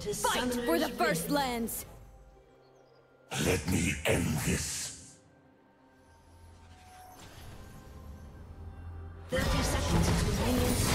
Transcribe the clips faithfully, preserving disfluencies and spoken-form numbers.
to fight for the first lands. Let me end this. Thirty seconds to minions.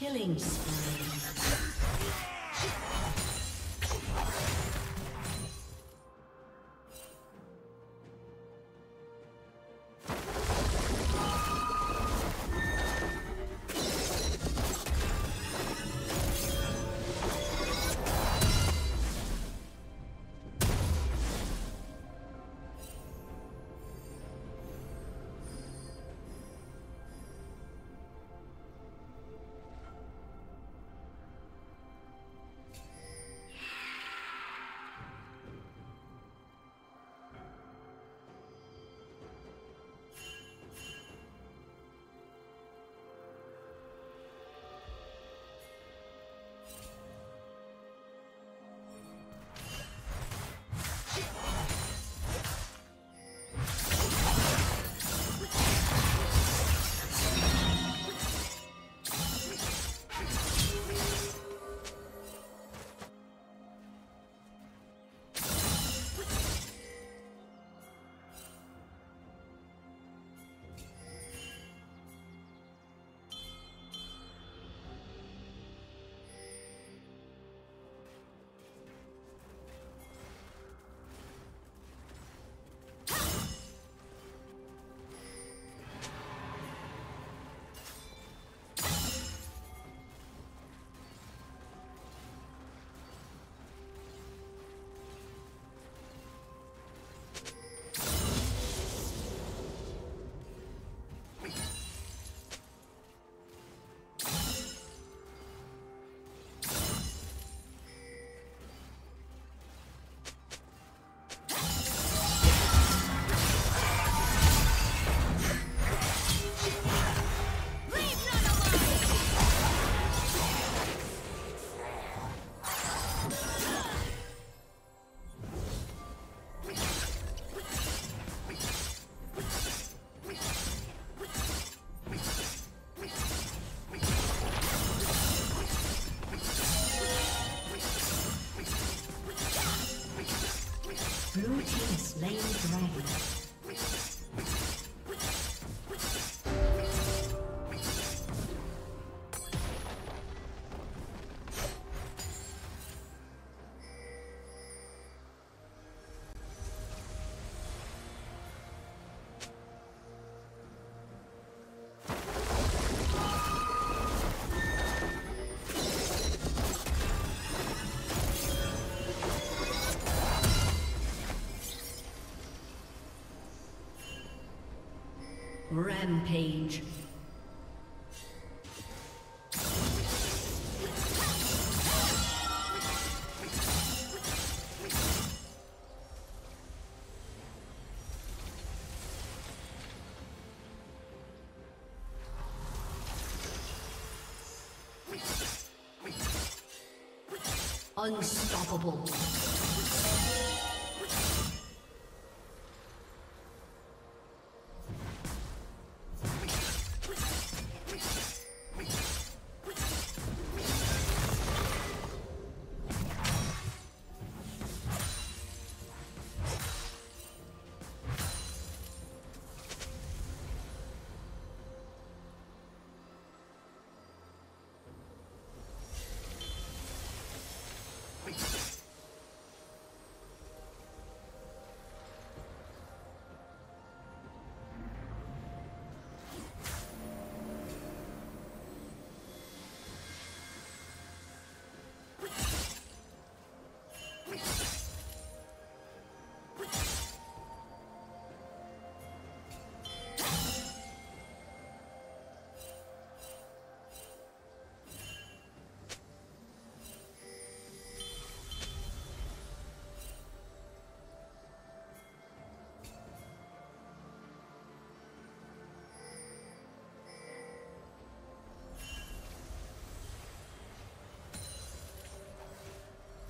Killing spree. Rampage. Unstoppable.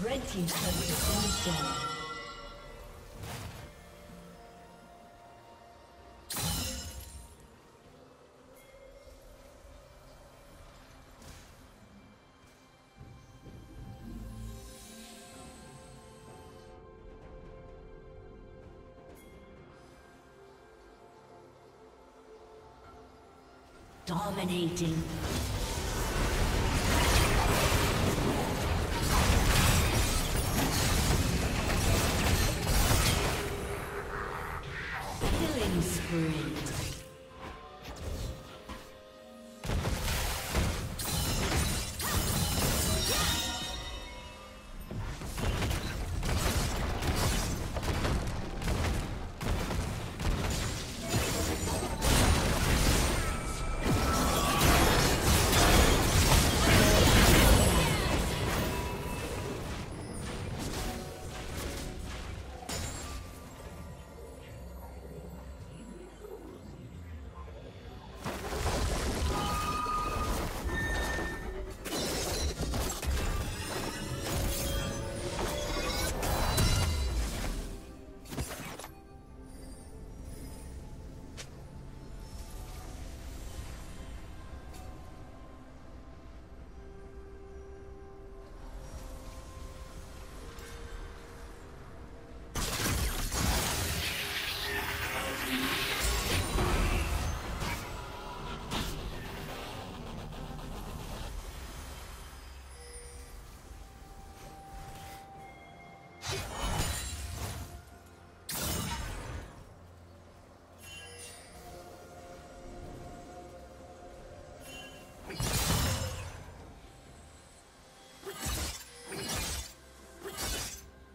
Red team's turret has been destroyed. Dominating.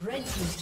Red team's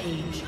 Change.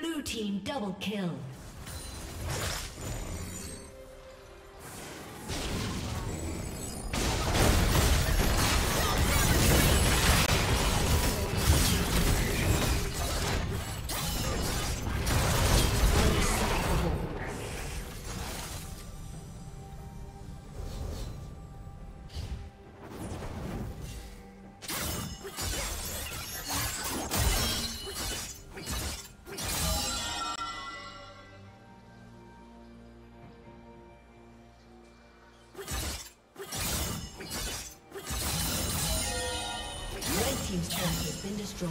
Blue team double kill. Destroyed.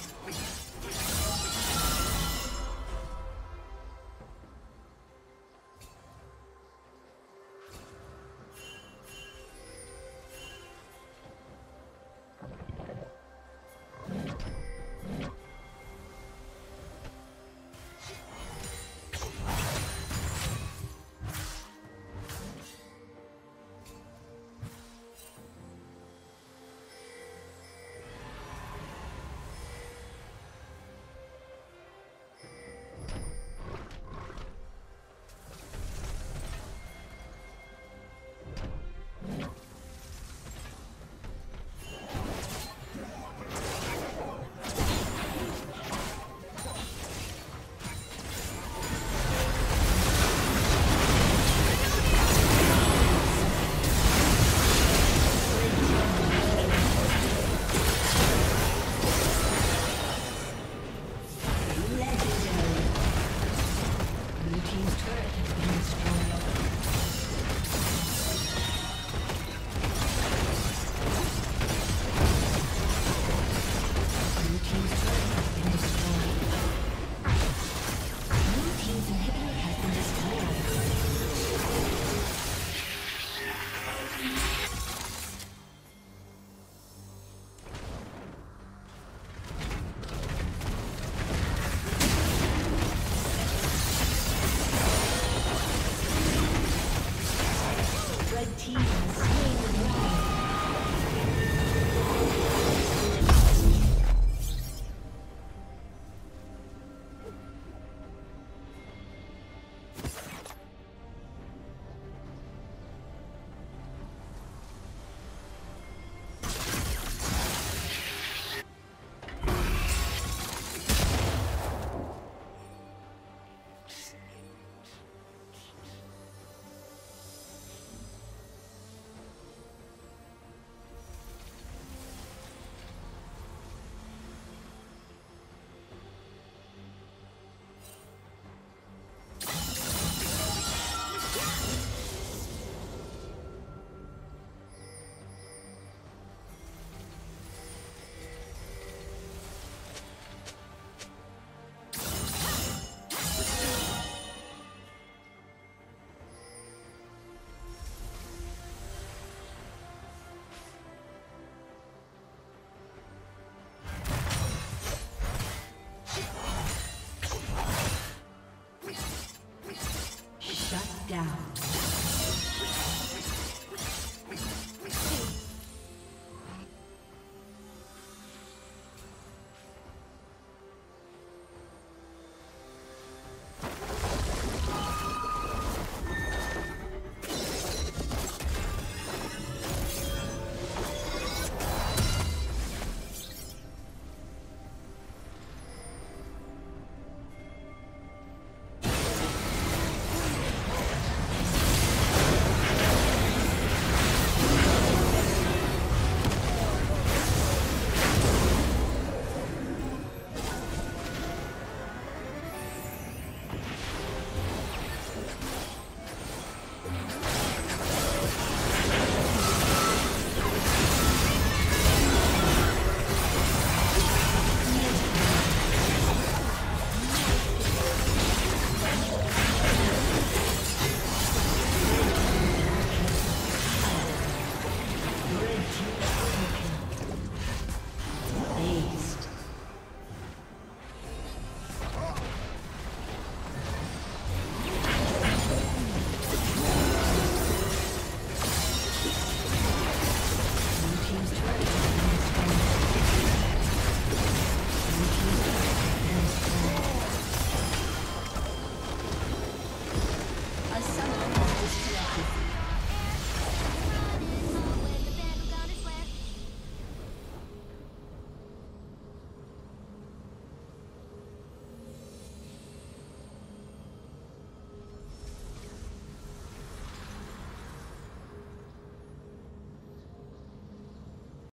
down.